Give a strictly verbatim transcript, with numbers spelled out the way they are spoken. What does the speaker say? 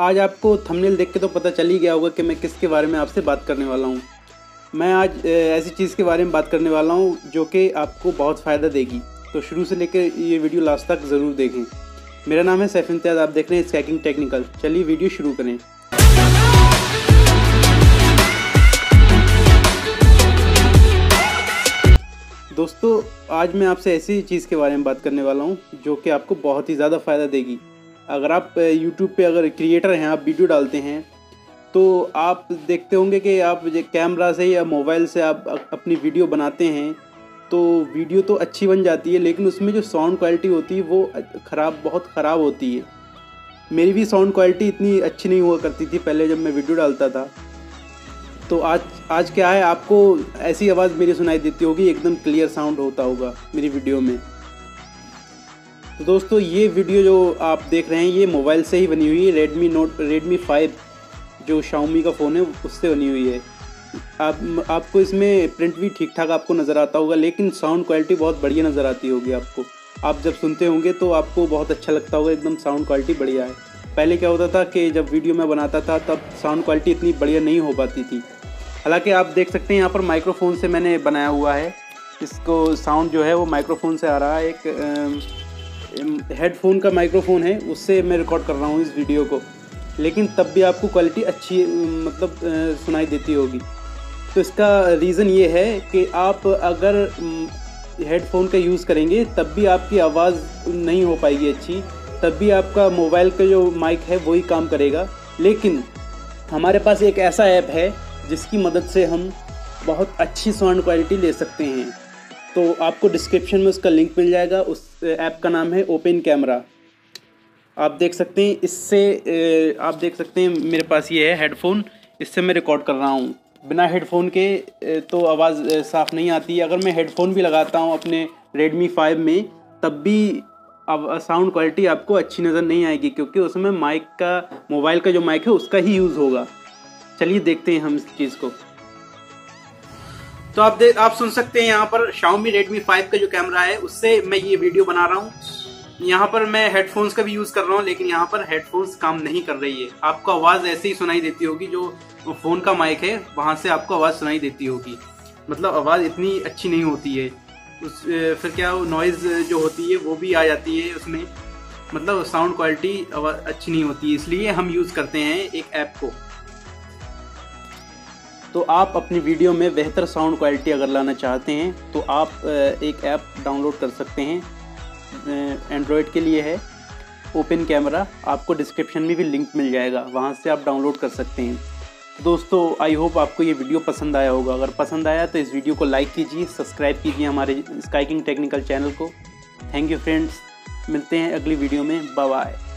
आज आपको थंबनेल देख के तो पता चल ही गया होगा कि मैं किसके बारे में आपसे बात करने वाला हूँ। मैं आज ऐसी चीज़ के बारे में बात करने वाला हूँ जो कि आपको बहुत फ़ायदा देगी, तो शुरू से लेकर ये वीडियो लास्ट तक ज़रूर देखें। मेरा नाम है सैफ इम्तियाज़, आप देख रहे हैं स्काइकिंग टेक्निकल। चलिए वीडियो शुरू करें। दोस्तों, आज मैं आपसे ऐसी चीज़ के बारे में बात करने वाला हूं जो कि आपको बहुत ही ज़्यादा फ़ायदा देगी। अगर आप YouTube पे अगर क्रिएटर हैं, आप वीडियो डालते हैं, तो आप देखते होंगे कि आप कैमरा से या मोबाइल से आप अपनी वीडियो बनाते हैं तो वीडियो तो अच्छी बन जाती है, लेकिन उसमें जो साउंड क्वालिटी होती है वो ख़राब, बहुत ख़राब होती है। मेरी भी साउंड क्वालिटी इतनी अच्छी नहीं हुआ करती थी पहले जब मैं वीडियो डालता था। तो आज आज क्या है, आपको ऐसी आवाज़ मेरी सुनाई देती होगी, एकदम क्लियर साउंड होता होगा मेरी वीडियो में। तो दोस्तों, ये वीडियो जो आप देख रहे हैं ये मोबाइल से ही बनी हुई है। रेडमी नोट रेडमी फाइव जो शाओमी का फ़ोन है उससे बनी हुई है। आप आपको इसमें प्रिंट भी ठीक ठाक आपको नज़र आता होगा, लेकिन साउंड क्वालिटी बहुत बढ़िया नज़र आती होगी आपको। आप जब सुनते होंगे तो आपको बहुत अच्छा लगता होगा, एकदम साउंड क्वालिटी बढ़िया है। पहले क्या होता था कि जब वीडियो मैं बनाता था तब साउंड क्वालिटी इतनी बढ़िया नहीं हो पाती थी। हालांकि आप देख सकते हैं यहाँ पर माइक्रोफोन से मैंने बनाया हुआ है, इसको साउंड जो है वो माइक्रोफोन से आ रहा है। एक हेडफोन का माइक्रोफोन है, उससे मैं रिकॉर्ड कर रहा हूँ इस वीडियो को, लेकिन तब भी आपको क्वालिटी अच्छी मतलब सुनाई देती होगी। तो इसका रीज़न ये है कि आप अगर हेडफोन का यूज़ करेंगे तब भी आपकी आवाज़ नहीं हो पाएगी अच्छी, तब भी आपका मोबाइल का जो माइक है वही काम करेगा। लेकिन हमारे पास एक ऐसा ऐप है जिसकी मदद से हम बहुत अच्छी साउंड क्वालिटी ले सकते हैं। तो आपको डिस्क्रिप्शन में उसका लिंक मिल जाएगा। उस ऐप का नाम है ओपन कैमरा। आप देख सकते हैं, इससे आप देख सकते हैं मेरे पास ये है हेडफोन, इससे मैं रिकॉर्ड कर रहा हूँ। बिना हेडफोन के तो आवाज़ साफ़ नहीं आती। अगर मैं हेडफोन भी लगाता हूँ अपने रेडमी फाइव में तब भी अब साउंड क्वालिटी आपको अच्छी नज़र नहीं आएगी, क्योंकि उसमें माइक का मोबाइल का जो माइक है उसका ही यूज़ होगा। चलिए देखते हैं हम इस चीज़ को। तो आप देख आप सुन सकते हैं यहाँ पर शाओमी रेडमी फाइव का जो कैमरा है उससे मैं ये वीडियो बना रहा हूँ। यहाँ पर मैं हेडफोन्स का भी यूज़ कर रहा हूँ, लेकिन यहाँ पर हेडफोन्स काम नहीं कर रही है। आपको आवाज़ ऐसे ही सुनाई देती होगी, जो फ़ोन का माइक है वहाँ से आपको आवाज़ सुनाई देती होगी। मतलब आवाज़ इतनी अच्छी नहीं होती है। उस फिर क्या नॉइज़ जो होती है वो भी आ जाती है उसमें, मतलब साउंड क्वालिटी अच्छी नहीं होती है। इसलिए हम यूज़ करते हैं एक ऐप को। तो आप अपनी वीडियो में बेहतर साउंड क्वालिटी अगर लाना चाहते हैं तो आप एक ऐप डाउनलोड कर सकते हैं, एंड्रॉयड के लिए है ओपन कैमरा। आपको डिस्क्रिप्शन में भी लिंक मिल जाएगा, वहाँ से आप डाउनलोड कर सकते हैं। दोस्तों, आई होप आपको ये वीडियो पसंद आया होगा। अगर पसंद आया तो इस वीडियो को लाइक कीजिए, सब्सक्राइब कीजिए हमारे स्काइकिंग टेक्निकल चैनल को। थैंक यू फ्रेंड्स, मिलते हैं अगली वीडियो में। Bye bye.